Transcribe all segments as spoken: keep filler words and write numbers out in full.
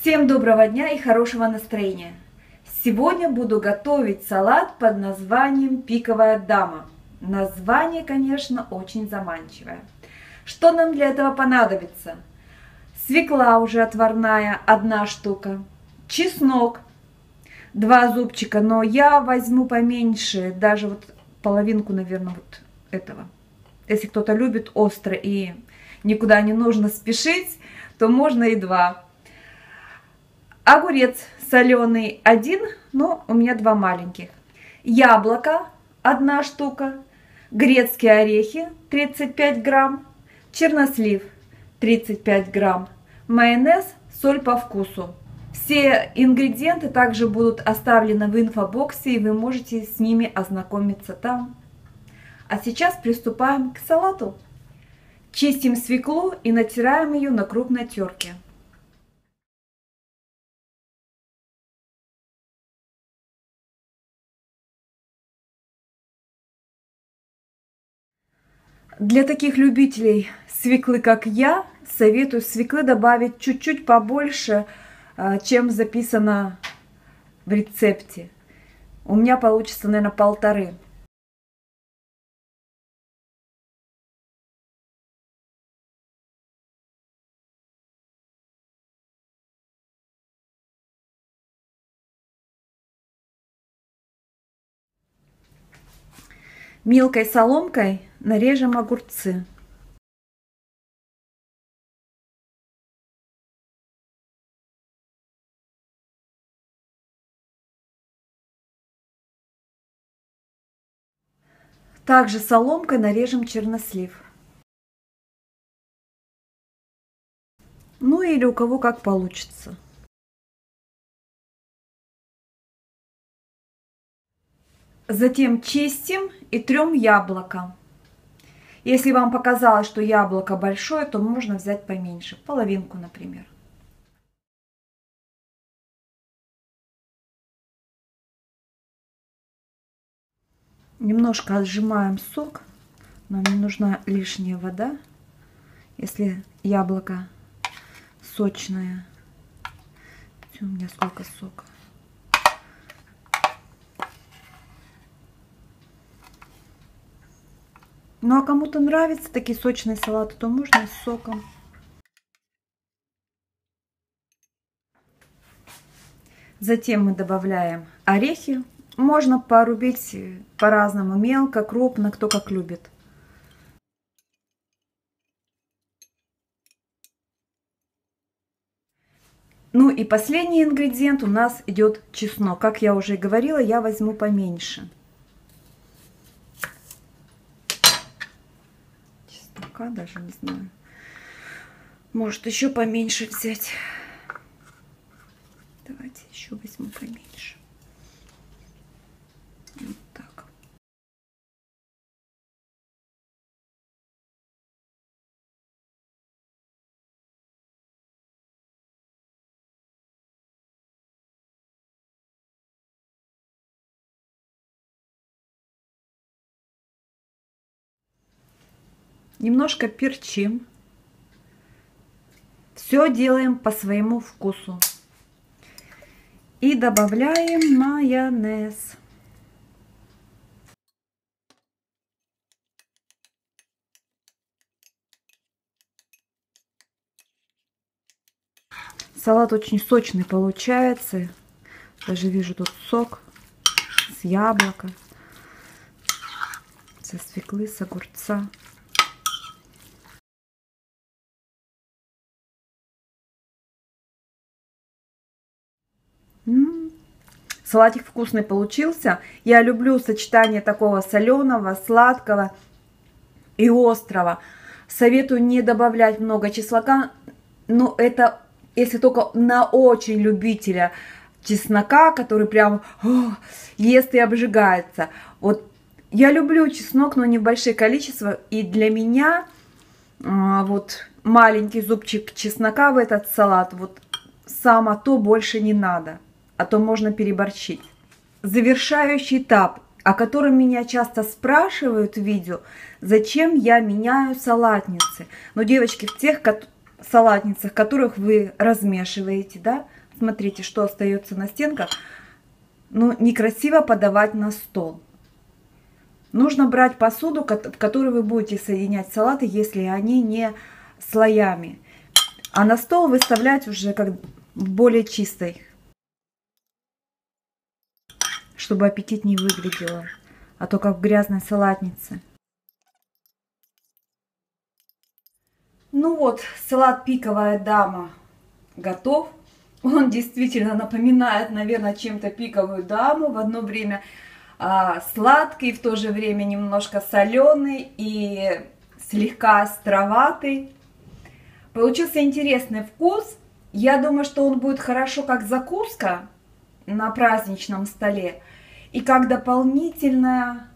Всем доброго дня и хорошего настроения! Сегодня буду готовить салат под названием «Пиковая дама». Название, конечно, очень заманчивое. Что нам для этого понадобится? Свекла уже отварная, одна штука. Чеснок, два зубчика, но я возьму поменьше, даже вот половинку, наверное, вот этого. Если кто-то любит остро и никуда не нужно спешить, то можно и два. Огурец соленый один, но у меня два маленьких. Яблоко одна штука. Грецкие орехи тридцать пять грамм. Чернослив тридцать пять грамм. Майонез, соль по вкусу. Все ингредиенты также будут оставлены в инфобоксе, и вы можете с ними ознакомиться там. А сейчас приступаем к салату. Чистим свеклу и натираем ее на крупной терке. Для таких любителей свеклы, как я, советую свеклы добавить чуть-чуть побольше, чем записано в рецепте. У меня получится, наверное, полторы. Мелкой соломкой нарежем огурцы. Также соломкой нарежем чернослив. Ну или у кого как получится. Затем чистим и трем яблоко. Если вам показалось, что яблоко большое, то можно взять поменьше, половинку, например. Немножко отжимаем сок, нам не нужна лишняя вода, если яблоко сочное. У меня сколько сока. Ну а кому-то нравятся такие сочные салаты, то можно и с соком. Затем мы добавляем орехи. Можно порубить по-разному, мелко, крупно, кто как любит. Ну и последний ингредиент у нас идет чеснок. Как я уже и говорила, я возьму поменьше. Даже не знаю, может еще поменьше взять. Давайте еще возьму поменьше. Вот так. Немножко перчим. Все делаем по своему вкусу. И добавляем майонез. Салат очень сочный получается. Даже вижу тут сок с яблока, со свеклы, с огурца. Салатик вкусный получился. Я люблю сочетание такого соленого, сладкого и острого. Советую не добавлять много чеснока, но это если только на очень любителя чеснока, который прям о, ест и обжигается. Вот я люблю чеснок, но не в большие количества, и для меня а, вот маленький зубчик чеснока в этот салат вот само то, больше не надо, а то можно переборщить. Завершающий этап, о котором меня часто спрашивают в видео, зачем я меняю салатницы. Но, девочки, в тех салатницах, которых вы размешиваете, да, смотрите, что остается на стенках. Ну, некрасиво подавать на стол. Нужно брать посуду, в которой вы будете соединять салаты, если они не слоями. А на стол выставлять уже как более чистой, чтобы аппетит не выглядело, а то как в грязной салатнице. Ну вот, салат «Пиковая дама» готов. Он действительно напоминает, наверное, чем-то «Пиковую даму». В одно время а, сладкий, в то же время немножко соленый и слегка островатый. Получился интересный вкус. Я думаю, что он будет хорошо как закуска на праздничном столе и как дополнительная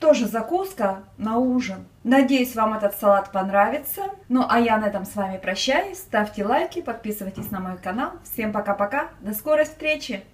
тоже закуска на ужин. Надеюсь, вам этот салат понравится. Ну, а я на этом с вами прощаюсь. Ставьте лайки, подписывайтесь на мой канал. Всем пока-пока. До скорой встречи!